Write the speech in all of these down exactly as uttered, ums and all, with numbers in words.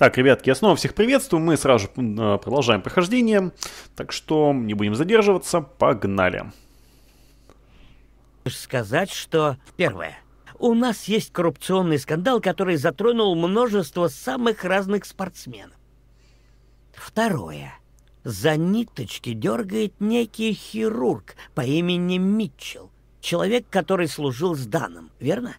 Так, ребятки, я снова всех приветствую. Мы сразу же продолжаем прохождение. Так что не будем задерживаться. Погнали. Сказать, что... Первое. У нас есть коррупционный скандал, который затронул множество самых разных спортсменов. Второе. За ниточки дергает некий хирург по имени Митчелл. Человек, который служил с Даном, верно?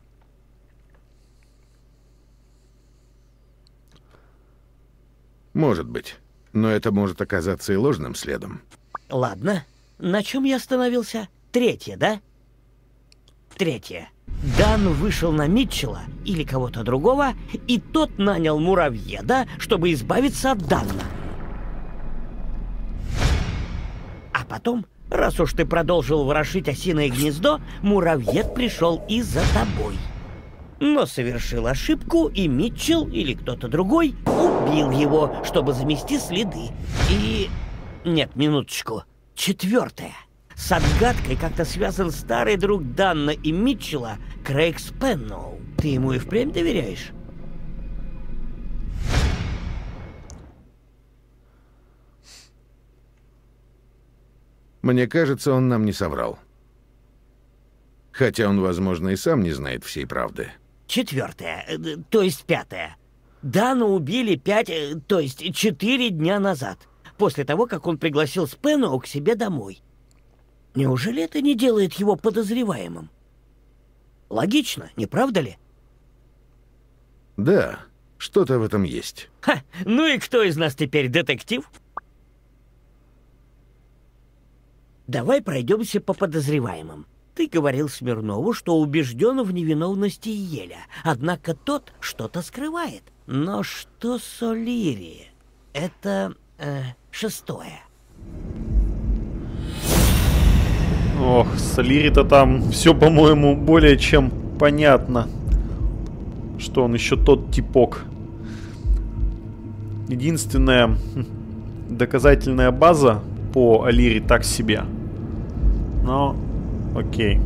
Может быть. Но это может оказаться и ложным следом. Ладно. На чем я остановился? Третье, да? Третье. Дан вышел на Митчелла или кого-то другого, и тот нанял муравьеда, чтобы избавиться от Дана. А потом, раз уж ты продолжил ворошить осиное гнездо, муравьед пришел и за тобой. Но совершил ошибку, и Митчелл или кто-то другой убил его, чтобы замести следы. И... Нет, минуточку. Четвертое. С отгадкой как-то связан старый друг Данна и Митчелла, Крейг Спеннол. Ты ему и впрямь доверяешь? Мне кажется, он нам не соврал. Хотя он, возможно, и сам не знает всей правды. Четвертое, то есть пятое. Дана убили пять, то есть четыре дня назад, после того, как он пригласил Спенноу к себе домой. Неужели это не делает его подозреваемым? Логично, не правда ли? Да, что-то в этом есть. Ха, ну и кто из нас теперь детектив? Давай пройдемся по подозреваемым. Ты говорил Смирнову, что убежден в невиновности Еля, однако тот что-то скрывает. Но что с О'Лири? Это э, шестое. Ох, с О'Лири-то там все, по-моему, более чем понятно, что он еще тот типок. Единственная доказательная база по О'Лири так себе. Но, окей.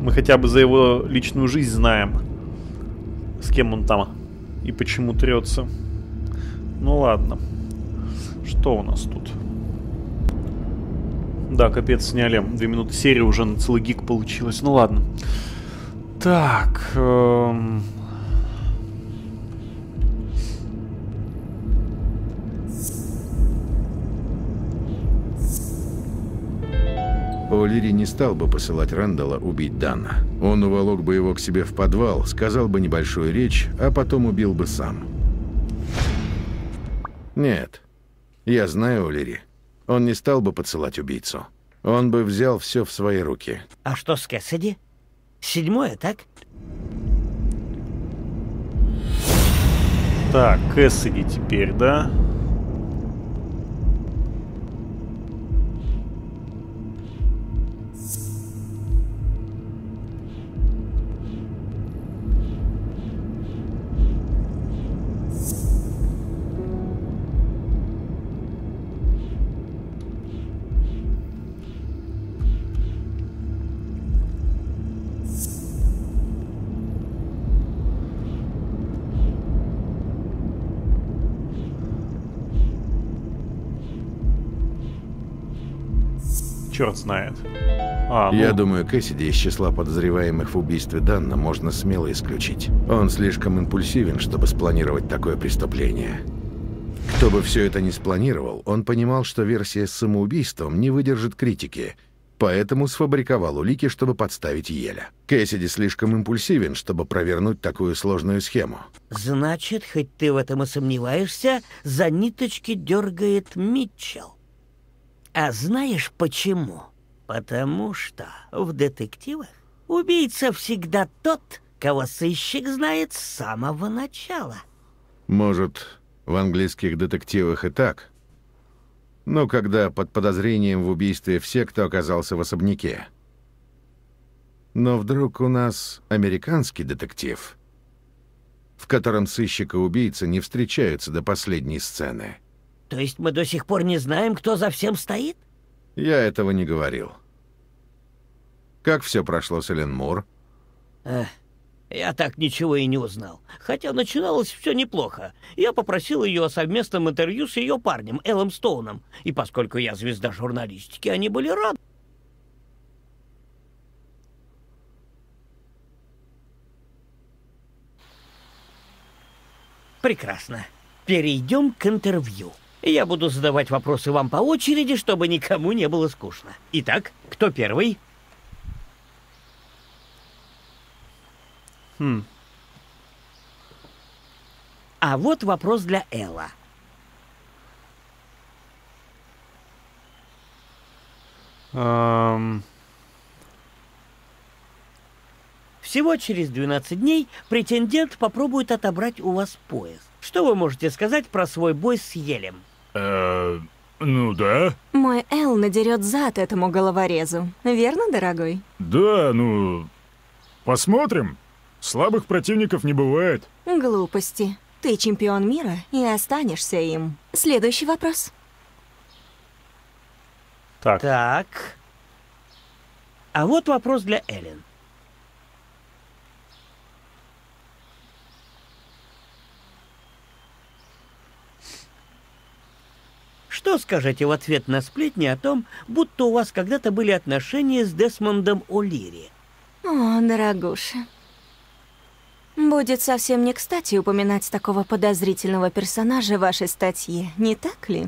Мы хотя бы за его личную жизнь знаем, с кем он там и почему трется. Ну ладно. Что у нас тут? Да, капец, сняли. Две минуты серии уже на целый гиг получилось. Ну ладно. Так. Эм... О'Лири не стал бы посылать Рэндала убить Дана. Он уволок бы его к себе в подвал, сказал бы небольшую речь, а потом убил бы сам. Нет. Я знаю О'Лири. Он не стал бы подсылать убийцу. Он бы взял все в свои руки. А что с Кэссиди? Седьмое, так? Так, Кэссиди теперь, да? Черт знает. А, ну... Я думаю, Кэссиди из числа подозреваемых в убийстве Данна можно смело исключить. Он слишком импульсивен, чтобы спланировать такое преступление. Кто бы все это ни спланировал, он понимал, что версия с самоубийством не выдержит критики, поэтому сфабриковал улики, чтобы подставить Еля. Кэссиди слишком импульсивен, чтобы провернуть такую сложную схему. Значит, хоть ты в этом и сомневаешься, за ниточки дергает Митчелл. А знаешь почему? Потому что в детективах убийца всегда тот, кого сыщик знает с самого начала. Может, в английских детективах и так. Но когда под подозрением в убийстве все, кто оказался в особняке. Но вдруг у нас американский детектив, в котором сыщик и убийца не встречаются до последней сцены. То есть мы до сих пор не знаем, кто за всем стоит? Я этого не говорил. Как все прошло с Эллен Мур? Э, Я так ничего и не узнал. Хотя начиналось все неплохо. Я попросил ее о совместном интервью с ее парнем, Элом Стоуном. И поскольку я звезда журналистики, они были рады. Прекрасно. Перейдем к интервью. Я буду задавать вопросы вам по очереди, чтобы никому не было скучно. Итак, кто первый? Хм. А вот вопрос для Элла. Um... Всего через двенадцать дней претендент попробует отобрать у вас пояс. Что вы можете сказать про свой бой с Елем? Uh, ну да. Мой Эл надерет зад этому головорезу. Верно, дорогой? Да, ну... Посмотрим. Слабых противников не бывает. Глупости. Ты чемпион мира и останешься им. Следующий вопрос. Так. Так. А вот вопрос для Эллен. Что скажете в ответ на сплетни о том, будто у вас когда-то были отношения с Десмондом О'Лири? О, дорогуша. Будет совсем не кстати упоминать такого подозрительного персонажа в вашей статье, не так ли?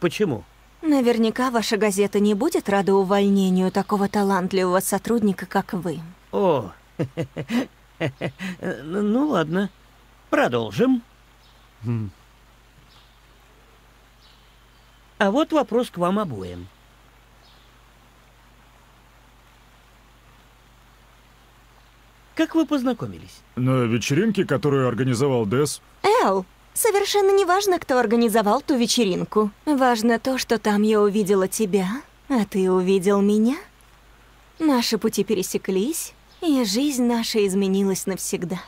Почему? Наверняка ваша газета не будет рада увольнению такого талантливого сотрудника, как вы. О, ну ладно, продолжим. А вот вопрос к вам обоим. Как вы познакомились? На вечеринке, которую организовал Дэс. Эл, совершенно не важно, кто организовал ту вечеринку. Важно то, что там я увидела тебя, а ты увидел меня. Наши пути пересеклись, и жизнь наша изменилась навсегда.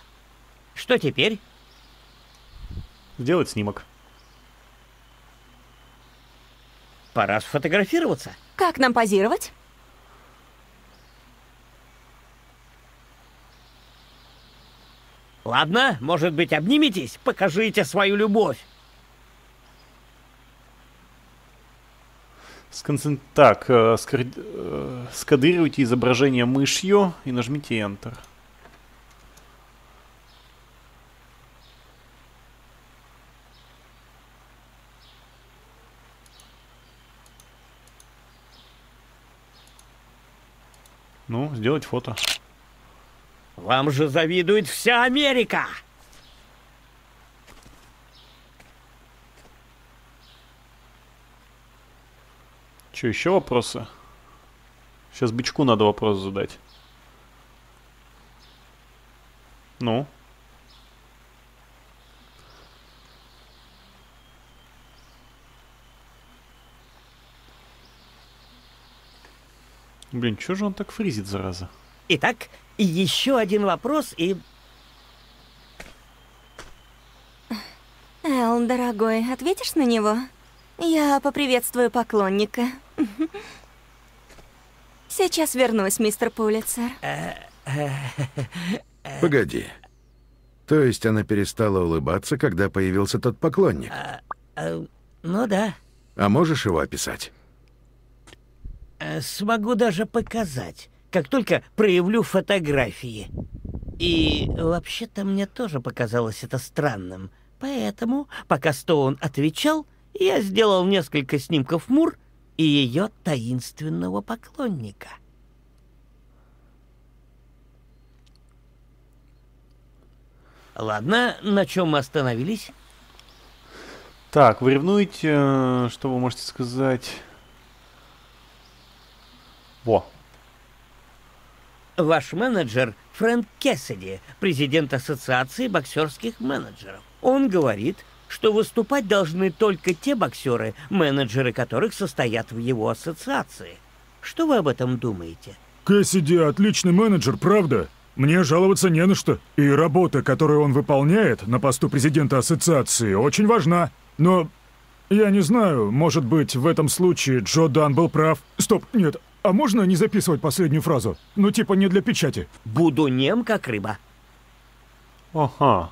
Что теперь? Сделать снимок. Пора сфотографироваться. Как нам позировать? Ладно, может быть, обнимитесь, покажите свою любовь. Сконцент... Так, э, скр... э, скадрируйте изображение мышью и нажмите Enter. Ну, сделать фото. Вам же завидует вся Америка! Че, еще вопросы? Сейчас бичку надо вопрос задать. Ну? Блин, че же он так фризит, зараза? Итак, еще один вопрос и... Эл, дорогой, ответишь на него? Я поприветствую поклонника. Сейчас вернусь, мистер Пулицер. Погоди. То есть она перестала улыбаться, когда появился тот поклонник? Ну да. А можешь его описать? Смогу даже показать. Как только проявлю фотографии. И вообще-то мне тоже показалось это странным. Поэтому, пока Стоун отвечал, я сделал несколько снимков Мур и ее таинственного поклонника. Ладно, на чем мы остановились? Так, вы ревнуете, что вы можете сказать? Во. Ваш менеджер Фрэнк Кэссиди, президент Ассоциации боксерских менеджеров. Он говорит, что выступать должны только те боксеры, менеджеры которых состоят в его ассоциации. Что вы об этом думаете? Кэссиди отличный менеджер, правда? Мне жаловаться не на что. И работа, которую он выполняет на посту президента Ассоциации, очень важна. Но я не знаю, может быть, в этом случае Джо Дан был прав. Стоп, нет. А можно не записывать последнюю фразу? Ну, типа не для печати. Буду нем, как рыба. Ага.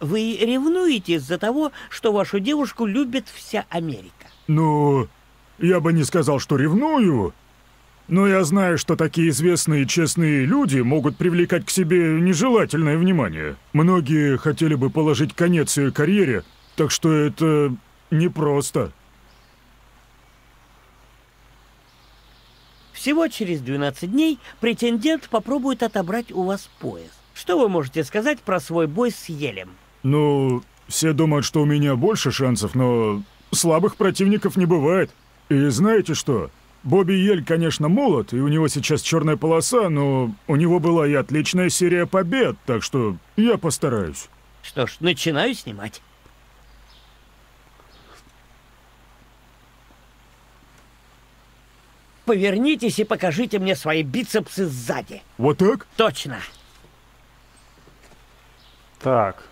Вы ревнуете из-за того, что вашу девушку любит вся Америка? Ну, я бы не сказал, что ревную, но я знаю, что такие известные и честные люди могут привлекать к себе нежелательное внимание. Многие хотели бы положить конец ее карьере, так что это непросто. Всего через двенадцать дней претендент попробует отобрать у вас пояс. Что вы можете сказать про свой бой с Елем? Ну, все думают, что у меня больше шансов, но слабых противников не бывает. И знаете что? Бобби Йель, конечно, молод, и у него сейчас черная полоса, но у него была и отличная серия побед, так что я постараюсь. Что ж, начинаю снимать. Повернитесь и покажите мне свои бицепсы сзади. Вот так? Точно. Так.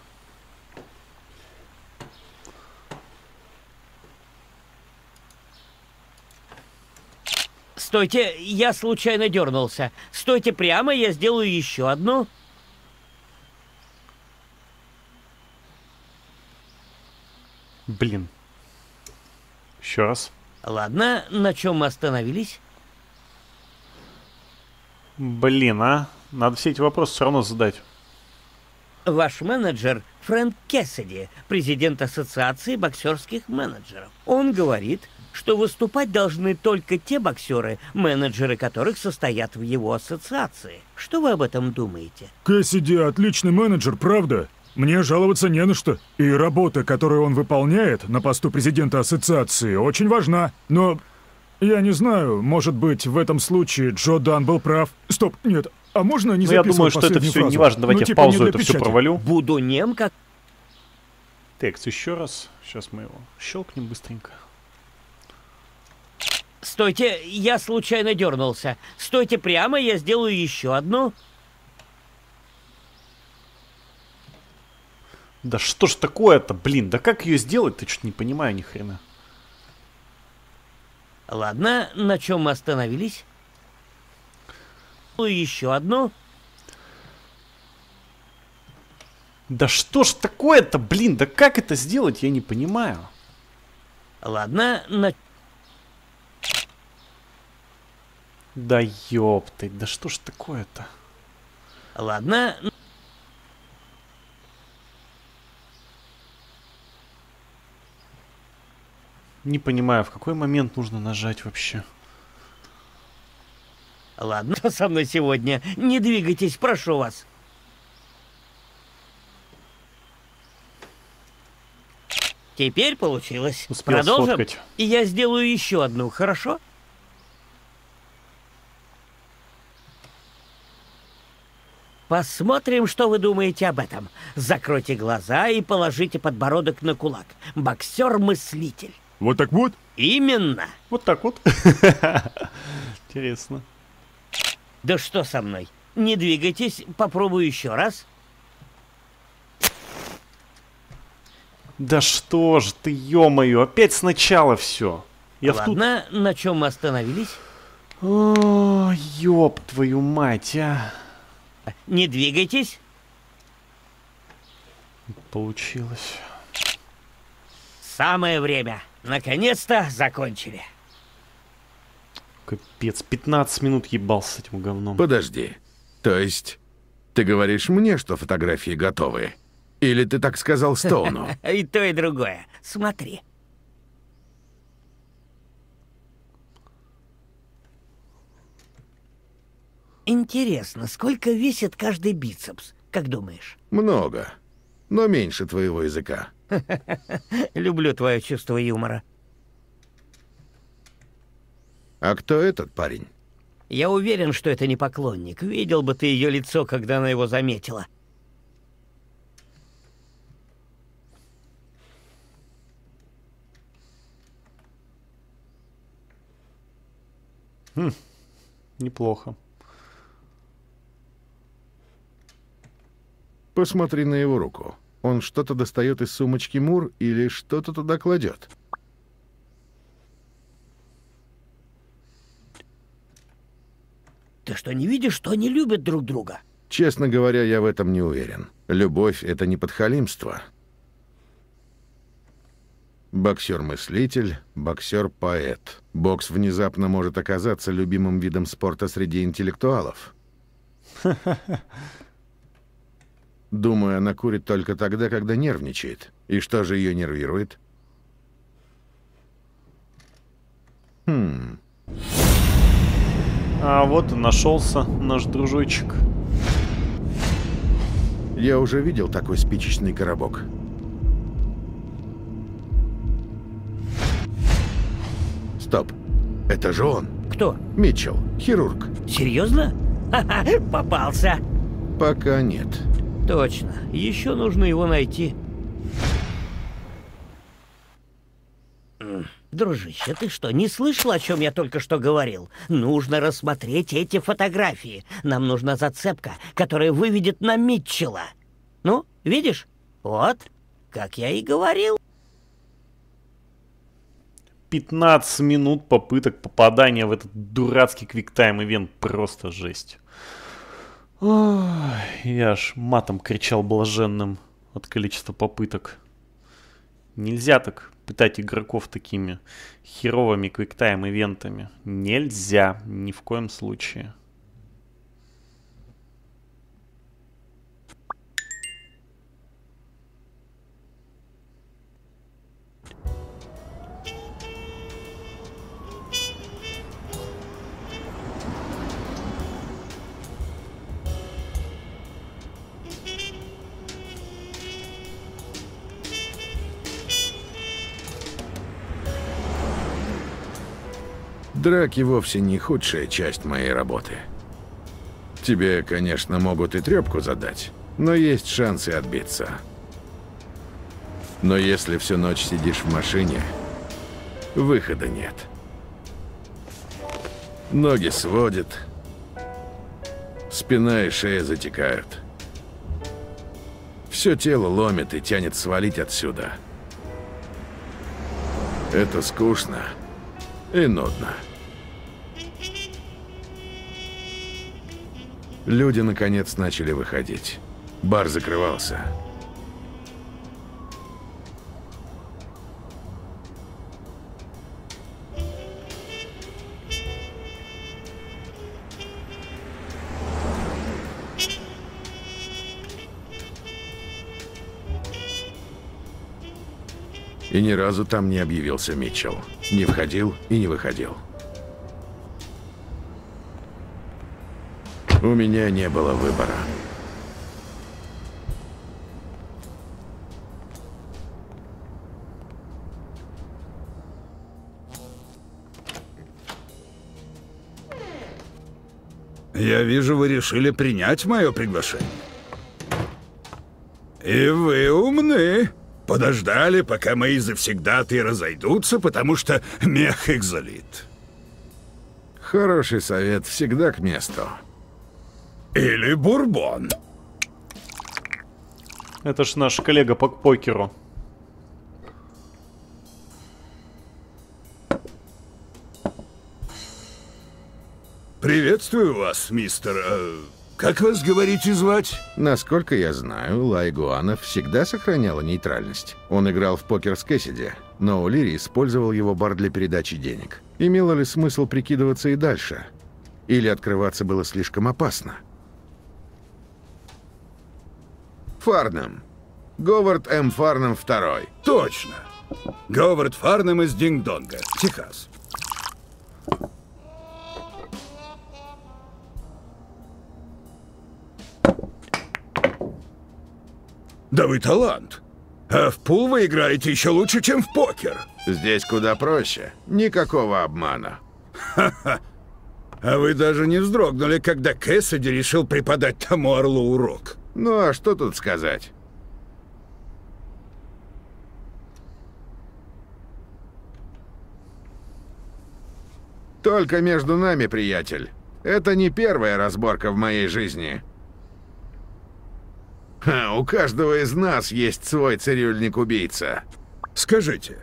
Стойте, я случайно дернулся. Стойте прямо, я сделаю еще одну. Блин. Еще раз. Ладно, на чем мы остановились? Блин, а? Надо все эти вопросы все равно задать. Ваш менеджер Фрэнк Кэссиди, президент Ассоциации боксерских менеджеров. Он говорит, что выступать должны только те боксеры, менеджеры которых состоят в его ассоциации. Что вы об этом думаете? Кэссиди отличный менеджер, правда? Мне жаловаться не на что. И работа, которую он выполняет на посту президента Ассоциации, очень важна. Но я не знаю, может быть, в этом случае Джо Дан был прав. Стоп, нет. А можно не записывать? Ну, я думаю, что это все не важно. Давайте ну, типа в паузу это печати. Все провалю. Буду нем как... Текст еще раз. Сейчас мы его щелкнем быстренько. Стойте, я случайно дернулся. Стойте прямо, я сделаю еще одну. Да что ж такое-то, блин. Да как ее сделать? Ты что-то не понимаю ни хрена. Ладно, на чем мы остановились? Еще одну. Да что ж такое-то, блин, да как это сделать, я не понимаю. Ладно, на... Да ёпты, да что ж такое-то. Ладно. Не понимаю, в какой момент нужно нажать вообще. Ладно, что со мной сегодня? Не двигайтесь, прошу вас. Теперь получилось. Успел продолжим. Сфоткать. И я сделаю еще одну, хорошо? Посмотрим, что вы думаете об этом. Закройте глаза и положите подбородок на кулак. Боксер-мыслитель. Вот так вот? Именно. Вот так вот. Интересно. Да что со мной? Не двигайтесь, попробую еще раз. Да что ж ты, ё-моё, опять сначала все. Я ладно, в тут... на чем мы остановились? О, ёб твою мать, а. Не двигайтесь. Получилось. Самое время. Наконец-то закончили. Капец, пятнадцать минут ебался с этим говном. Подожди, то есть ты говоришь мне, что фотографии готовы? Или ты так сказал Стоуну? И то, и другое. Смотри. Интересно, сколько весит каждый бицепс, как думаешь? Много, но меньше твоего языка. Люблю твое чувство юмора. А кто этот парень? Я уверен, что это не поклонник. Видел бы ты ее лицо, когда она его заметила. Хм, неплохо. Посмотри на его руку. Он что-то достает из сумочки Мур или что-то туда кладет. Ты что, не видишь, что они любят друг друга? Честно говоря, я в этом не уверен. Любовь — это не подхалимство. Боксер-мыслитель, боксер-поэт. Бокс внезапно может оказаться любимым видом спорта среди интеллектуалов. Думаю, она курит только тогда, когда нервничает. И что же ее нервирует? Хм. А вот и нашелся наш дружочек. Я уже видел такой спичечный коробок. Стоп. Это же он. Кто? Митчелл, хирург. Серьезно? Ха-ха, попался. Пока нет. Точно. Еще нужно его найти. Дружище, ты что, не слышал, о чем я только что говорил? Нужно рассмотреть эти фотографии. Нам нужна зацепка, которая выведет на Митчелла. Ну, видишь? Вот, как я и говорил. пятнадцать минут попыток попадания в этот дурацкий квиктайм-ивент. Просто жесть. Ой, я аж матом кричал блаженным от количества попыток. Нельзя так пытать игроков такими херовыми квиктайм-ивентами. Нельзя. Ни в коем случае. Драки вовсе не худшая часть моей работы. Тебе, конечно, могут и трёпку задать, но есть шансы отбиться. Но если всю ночь сидишь в машине, выхода нет. Ноги сводят, спина и шея затекают. Все тело ломит и тянет свалить отсюда. Это скучно и нудно. Люди, наконец, начали выходить. Бар закрывался. И ни разу там не объявился Митчелл. Не входил и не выходил. У меня не было выбора. Я вижу, вы решили принять мое приглашение. И вы умны. Подождали, пока мои завсегдаты разойдутся, потому что мех их залит. Хороший совет всегда к месту. Или бурбон. Это ж наш коллега по покеру. Приветствую вас, мистер... Э, как вас, говорите, звать? Насколько я знаю, Ла Игуана всегда сохраняла нейтральность. Он играл в покер с Кэссиди, но О'Лири использовал его бар для передачи денег. Имело ли смысл прикидываться и дальше? Или открываться было слишком опасно? Фарнем. Говард М. Фарнем второй. Точно. Говард Фарнем из Динг-Донга, Техас. Да вы талант. А в пул вы играете еще лучше, чем в покер. Здесь куда проще. Никакого обмана. Ха-ха. А вы даже не вздрогнули, когда Кэссиди решил преподать тому Орлу урок. Ну, а что тут сказать? Только между нами, приятель. Это не первая разборка в моей жизни. Ха, у каждого из нас есть свой цирюльник-убийца. Скажите,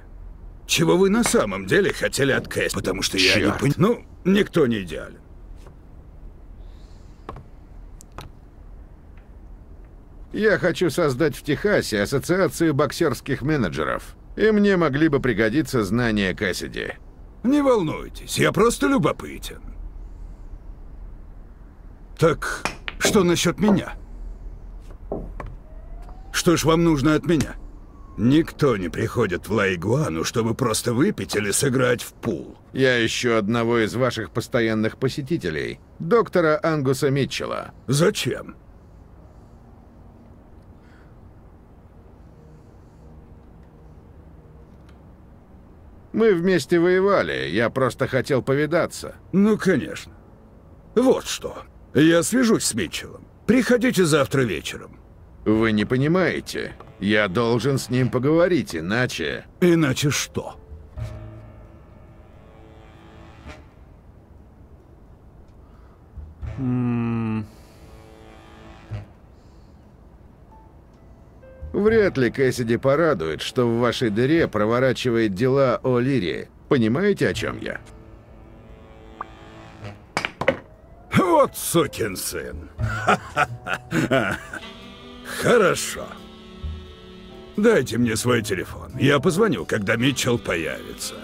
чего вы на самом деле хотели от Кэссиди? Потому что я не понимаю. Ну, никто не идеален. Я хочу создать в Техасе ассоциацию боксерских менеджеров, и мне могли бы пригодиться знания Кэссиди. Не волнуйтесь, я просто любопытен. Так, что насчет меня? Что ж вам нужно от меня? Никто не приходит в Ла Игуану, чтобы просто выпить или сыграть в пул. Я ищу одного из ваших постоянных посетителей, доктора Ангуса Митчелла. Зачем? Мы вместе воевали, я просто хотел повидаться. Ну, конечно. Вот что. Я свяжусь с Митчеллом. Приходите завтра вечером. Вы не понимаете. Я должен с ним поговорить, иначе... Иначе что? Mm. Вряд ли Кэссиди порадует, что в вашей дыре проворачивает дела О'Лири. Понимаете, о чем я? Вот сукин сын. Хорошо. Дайте мне свой телефон. Я позвоню, когда Митчелл появится.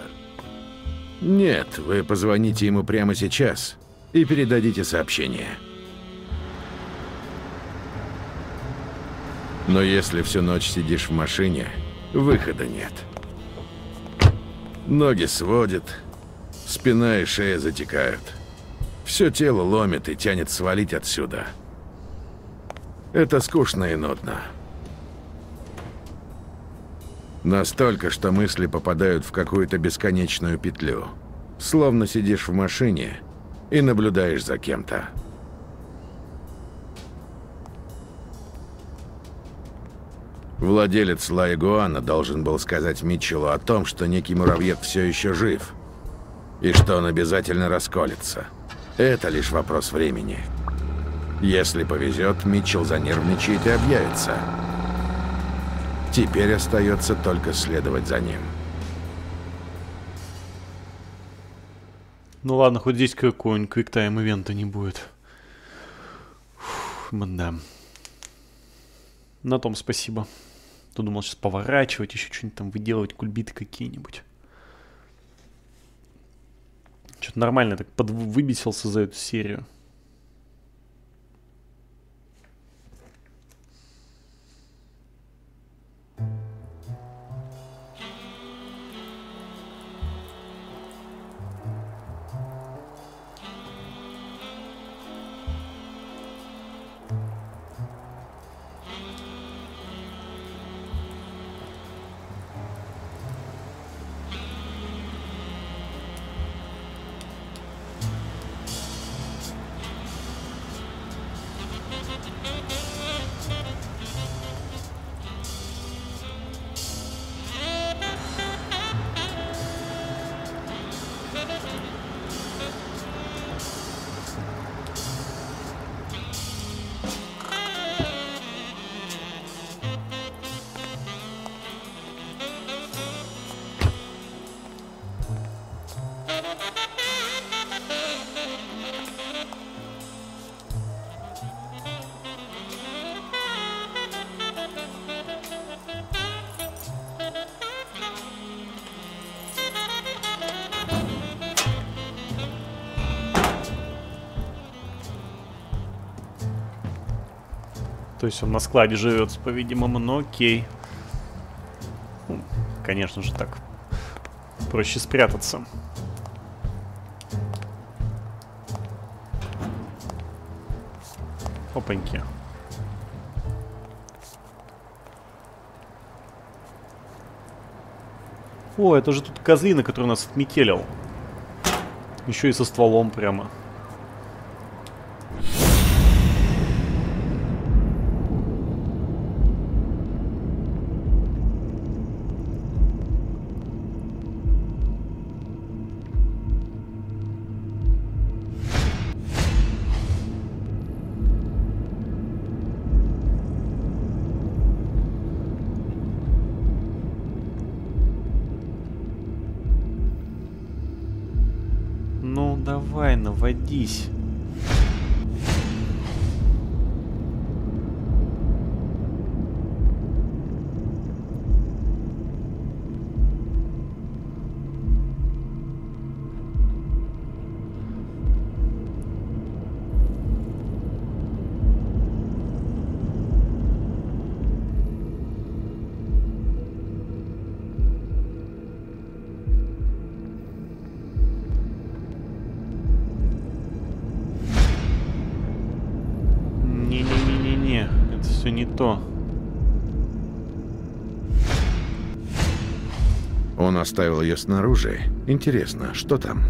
Нет, вы позвоните ему прямо сейчас и передадите сообщение. Но если всю ночь сидишь в машине, выхода нет. Ноги сводит, спина и шея затекают. Все тело ломит и тянет свалить отсюда. Это скучно и нудно. Настолько, что мысли попадают в какую-то бесконечную петлю. Словно сидишь в машине и наблюдаешь за кем-то. Владелец Ла Игуана должен был сказать Митчеллу о том, что некий муравьед все еще жив. И что он обязательно расколется. Это лишь вопрос времени. Если повезет, Митчелл занервничает и объявится. Теперь остается только следовать за ним. Ну ладно, хоть здесь какой-нибудь квиктайм-ивента не будет. Фух, мда. На том спасибо. Ты думал сейчас поворачивать, еще что-нибудь там выделывать, кульбиты какие-нибудь. Что-то нормально так подвыбесился за эту серию. То есть он на складе живет, по-видимому, но окей. Ну, конечно же, так проще спрятаться. Опаньки. О, это же тут козлина, который нас отметелил. Еще и со стволом прямо. Давай, наводись. что. Он оставил ее снаружи. Интересно, что там?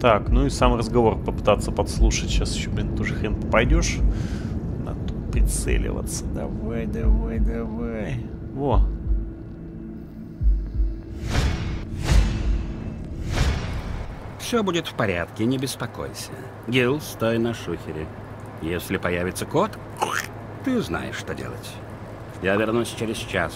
Так, ну и сам разговор попытаться подслушать. Сейчас еще, блин, ту же хрен попадешь. Надо тут прицеливаться. Давай, давай, давай. Во. Все будет в порядке, не беспокойся. Гилл, стой на шухере. Если появится кот, ты знаешь, что делать. Я вернусь через час.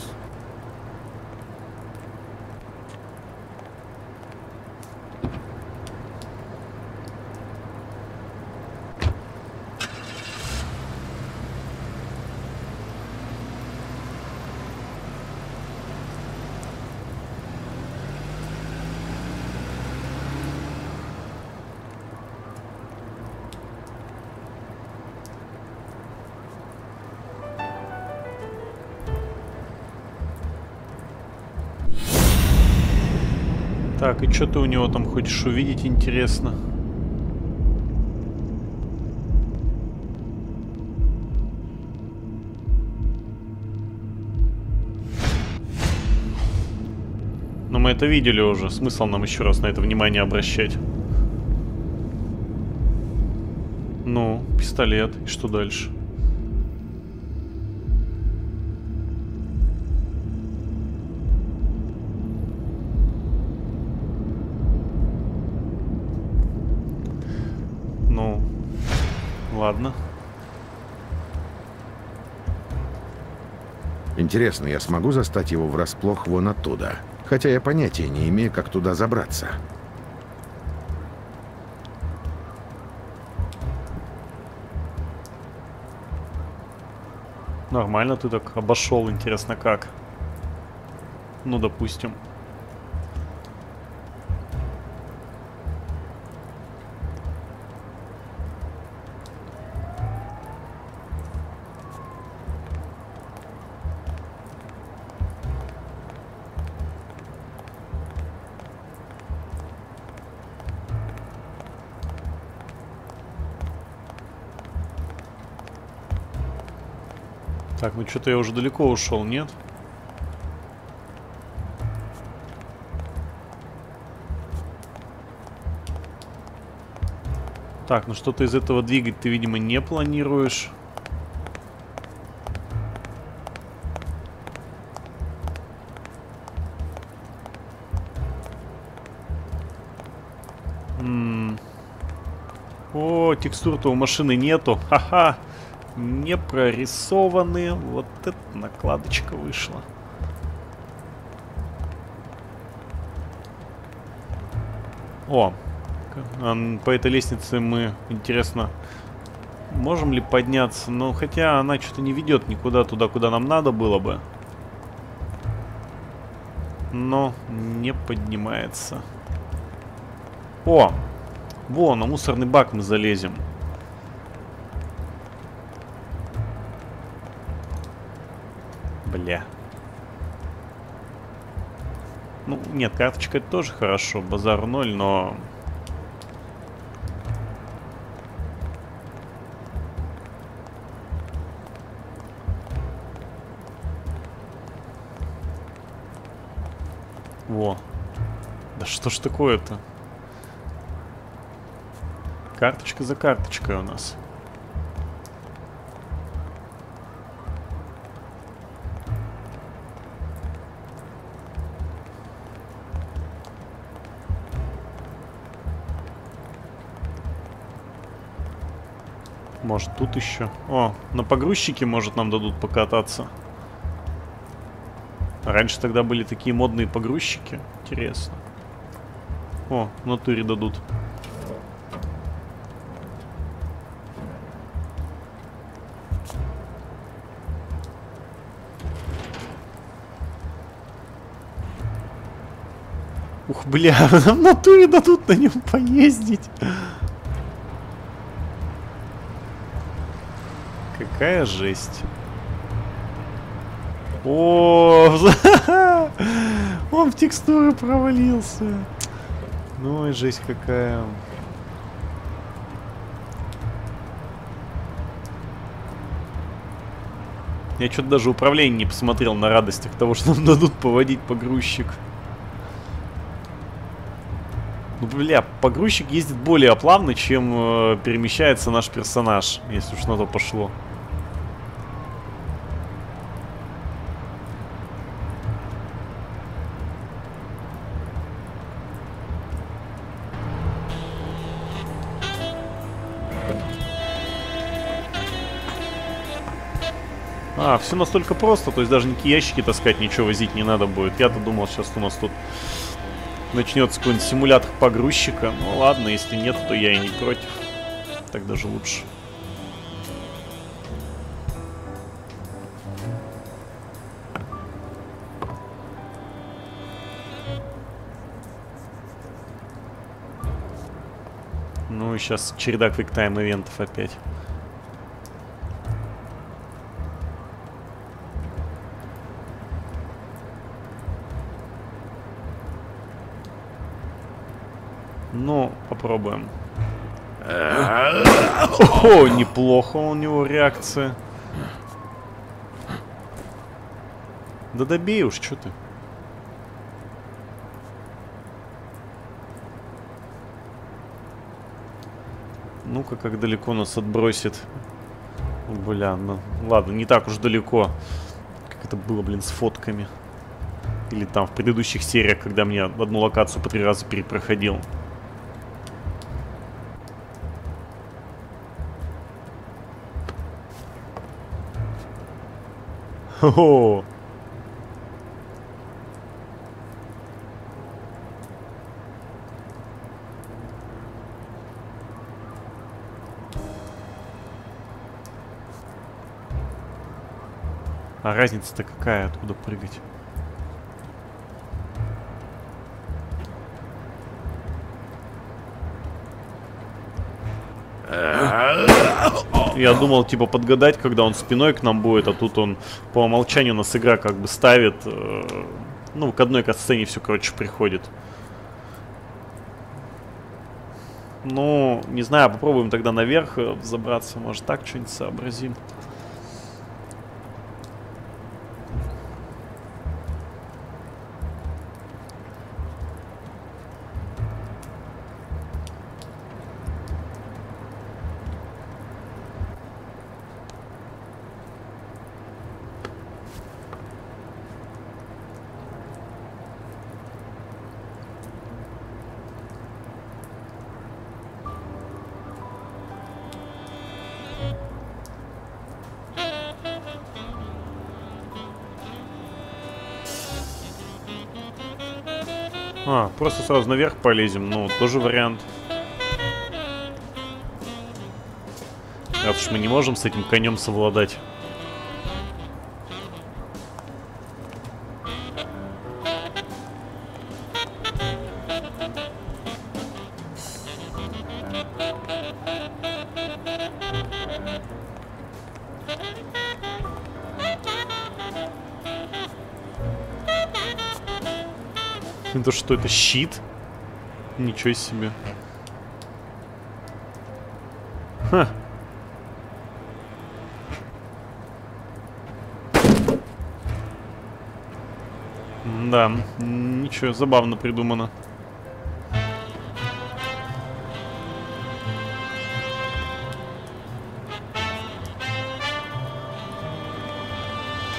Так, и что ты у него там хочешь увидеть, интересно? Но мы это видели уже. Смысл нам еще раз на это внимание обращать? Ну, пистолет. И что дальше? Ладно. Интересно, я смогу застать его врасплох вон оттуда? Хотя я понятия не имею, как туда забраться. Нормально ты так обошел, интересно как. Ну, допустим. Так, ну что-то я уже далеко ушел, нет? Так, ну что-то из этого двигать ты, видимо, не планируешь. М-м. О, текстур-то у машины нету. Ха-ха. Не прорисованы. Вот эта накладочка вышла. О, по этой лестнице мы, интересно, можем ли подняться? Но хотя она что-то не ведет никуда туда, куда нам надо было бы. Но не поднимается. О, во, на мусорный бак мы залезем. Ну, нет, карточка это тоже хорошо, базар ноль, но... Во. Да что ж такое-то? Карточка за карточкой у нас. Может, тут еще. О, на погрузчике, может, нам дадут покататься. Раньше тогда были такие модные погрузчики. Интересно. О, в натуре дадут. Ух, бля, в натуре дадут на нем поездить. Какая жесть. О, он в текстуры провалился. Ну и жесть какая. Я что-то даже управление не посмотрел на радостях того, что нам дадут поводить погрузчик. Ну, бля, погрузчик ездит более плавно, чем э, перемещается наш персонаж, если уж на то пошло. А, все настолько просто, то есть даже никакие ящики таскать, ничего возить не надо будет. Я-то думал, сейчас у нас тут начнется какой-нибудь симулятор погрузчика. Ну ладно, если нет, то я и не против. Так даже лучше. Ну и сейчас череда квиктайм-ивентов опять. Ну, попробуем. О, неплохо у него реакция. Да добей уж, что ты. Ну-ка, как далеко нас отбросит. Бля, ну ладно, не так уж далеко. Как это было, блин, с фотками. Или там в предыдущих сериях, когда мне одну локацию по три раза перепроходил. О-о-о. А разница-то какая, откуда прыгать? Я думал, типа, подгадать, когда он спиной к нам будет, а тут он по умолчанию нас игра как бы ставит. Э, ну, к одной катсцене все, короче, приходит. Ну, не знаю, попробуем тогда наверх забраться. Может, так что-нибудь сообразим. А, просто сразу наверх полезем, ну, тоже вариант. Раз уж мы не можем с этим конем совладать. Это что, это щит? Ничего себе. Ха. Да, ничего, забавно придумано.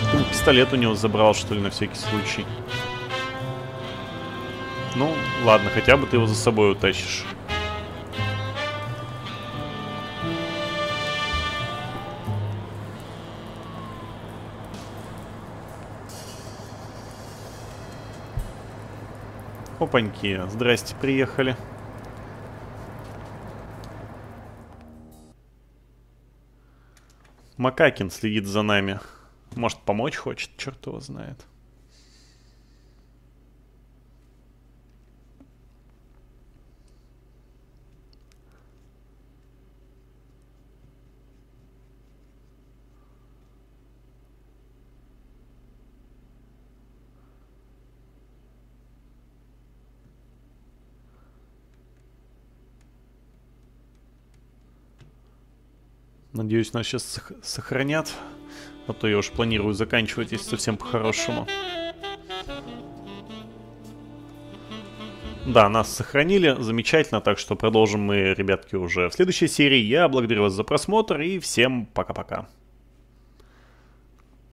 Ты пистолет у него забрал, что ли, на всякий случай? Ну, ладно, хотя бы ты его за собой утащишь. Опаньки, здрасте, приехали. Макакин следит за нами. Может, помочь хочет, черт его знает. Надеюсь, нас сейчас сохранят. А то я уж планирую заканчивать, если совсем по-хорошему. Да, нас сохранили, замечательно, так что продолжим мы, ребятки, уже в следующей серии. Я благодарю вас за просмотр и всем пока-пока.